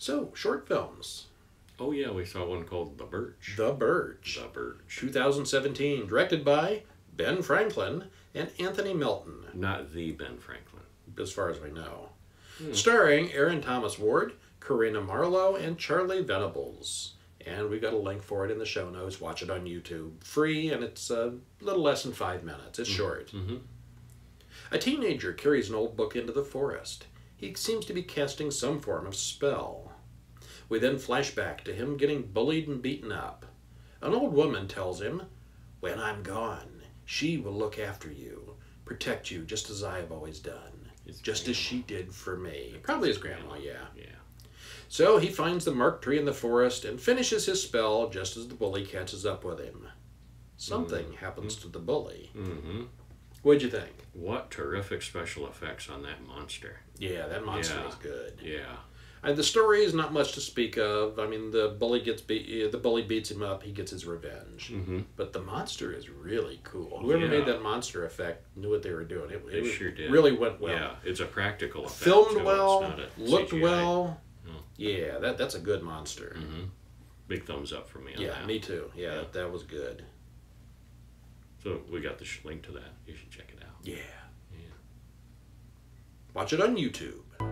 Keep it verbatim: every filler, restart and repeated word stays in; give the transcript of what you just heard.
So, short films. Oh yeah, we saw one called The Birch. The Birch. The Birch. two thousand seventeen, directed by Ben Franklin and Anthony Milton. Not the Ben Franklin. As far as we know. Hmm. Starring Aaron Thomas Ward, Corinna Marlowe, and Charlie Venables. And we've got a link for it in the show notes. Watch it on YouTube. Free, and it's a little less than five minutes. It's short. Mm-hmm. A teenager carries an old book into the forest. He seems to be casting some form of spell. We then flash back to him getting bullied and beaten up. An old woman tells him, "When I'm gone, she will look after you, protect you just as I have always done, his just grandma. As she did for me." Probably his grandma, yeah. Yeah. So he finds the marked tree in the forest and finishes his spell just as the bully catches up with him. Something mm-hmm. happens to the bully. Mm-hmm. What'd you think? What terrific special effects on that monster. Yeah, that monster yeah. is good. Yeah. And the story is not much to speak of. I mean, the bully gets be the bully beats him up. He gets his revenge. Mm-hmm. But the monster is really cool. Whoever yeah. made that monster effect knew what they were doing. It, it, it sure did. Really went well. Yeah, it's a practical effect. Filmed well, it's not a looked C G I. Well. Oh. Yeah, that that's a good monster. Mm-hmm. Big thumbs up for me on yeah, that. Yeah, me too. Yeah, yeah. That, that was good. So we got the link to that. You should check it out. Yeah. Yeah. Watch it on YouTube.